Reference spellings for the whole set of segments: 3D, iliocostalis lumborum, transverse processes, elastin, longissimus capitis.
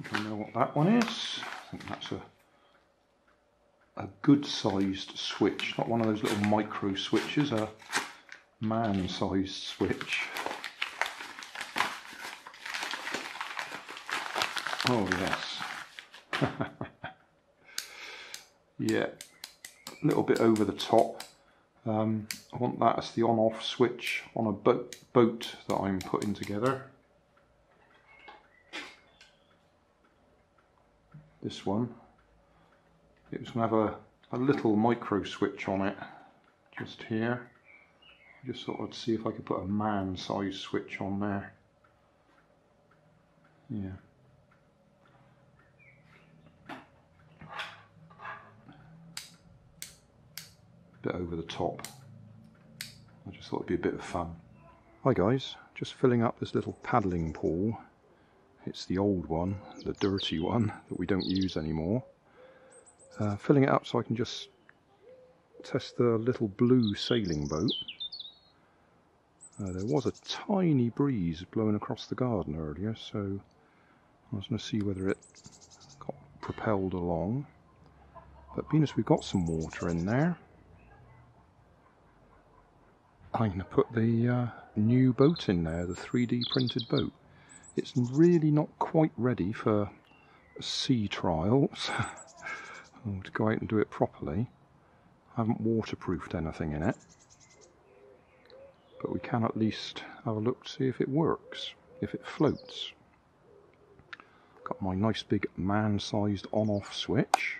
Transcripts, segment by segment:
I think I know what that one is. I think that's a good sized switch, not one of those little micro switches, a man sized switch. Oh yes. Yeah, a little bit over the top. I want that as the on-off switch on a boat that I'm putting together. This one, it was going to have a little micro switch on it, just here. I just thought I'd see if I could put a man-size switch on there. Yeah. Bit over the top. I just thought it'd be a bit of fun. Hi guys, just filling up this little paddling pool. It's the old one, the dirty one that we don't use anymore. Filling it up so I can just test the little blue sailing boat. There was a tiny breeze blowing across the garden earlier, so I was going to see whether it got propelled along. But being as we've got some water in there, I'm going to put the new boat in there, the 3D printed boat. It's really not quite ready for sea trials. I'll to go out and do it properly. I haven't waterproofed anything in it, but we can at least have a look to see if it works, if it floats. Got my nice big man-sized on-off switch.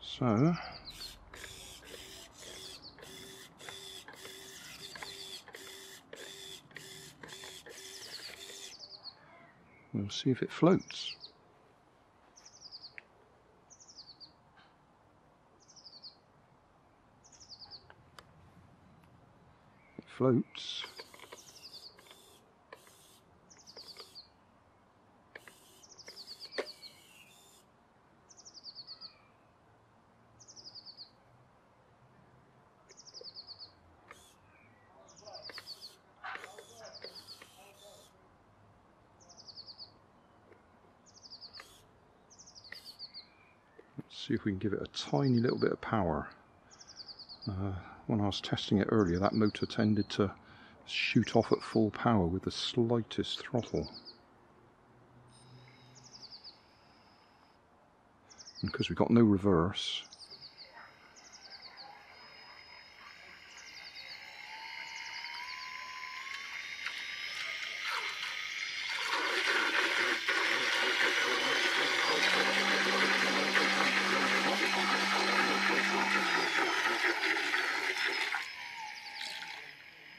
So, we'll see if it floats. It floats. See if we can give it a tiny little bit of power. When I was testing it earlier, that motor tended to shoot off at full power with the slightest throttle. And because we've got no reverse,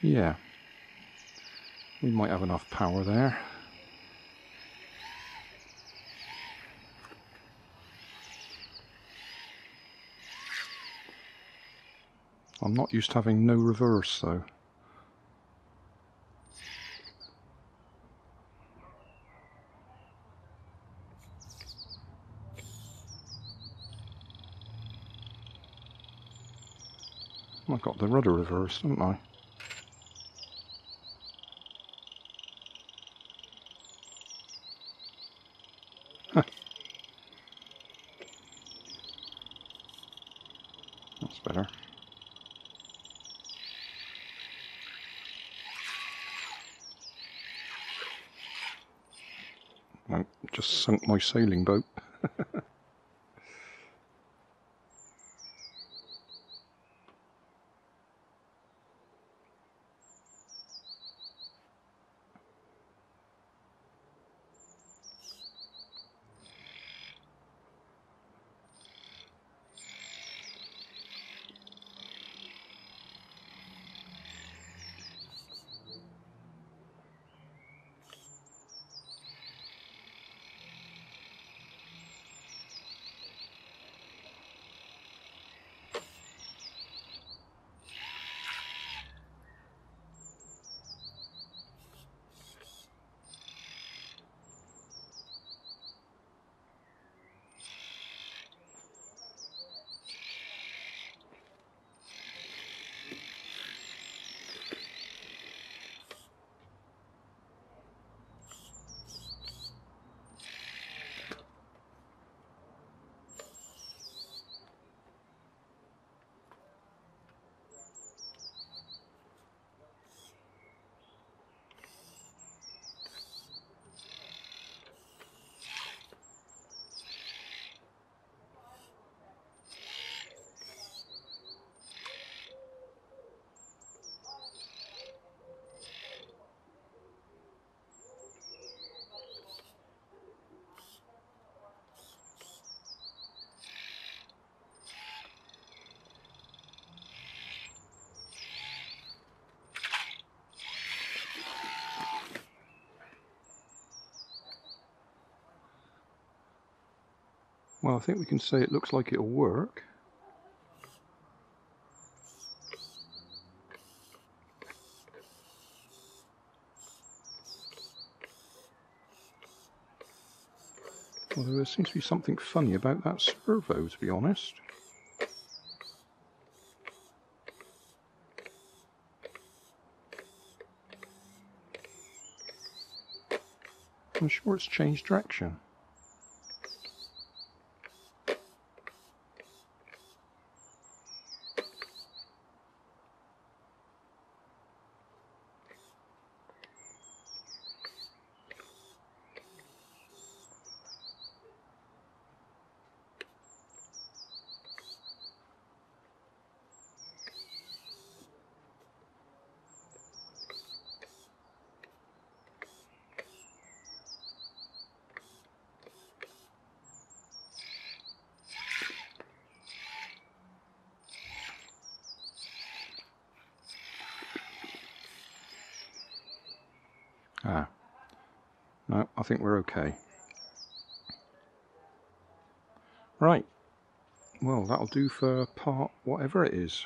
yeah, we might have enough power there. I'm not used to having no reverse though. I've got the rudder reversed, haven't I? That's better. I just sunk my sailing boat. Well, I think we can say it looks like it'll work. Although there seems to be something funny about that servo, to be honest. I'm sure it's changed direction. Ah, no, I think we're okay. Right, well, that'll do for part whatever it is.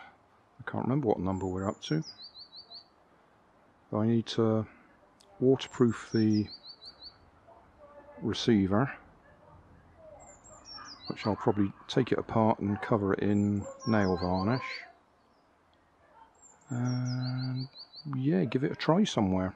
I can't remember what number we're up to. I need to waterproof the receiver, which I'll probably take it apart and cover it in nail varnish. And yeah, give it a try somewhere.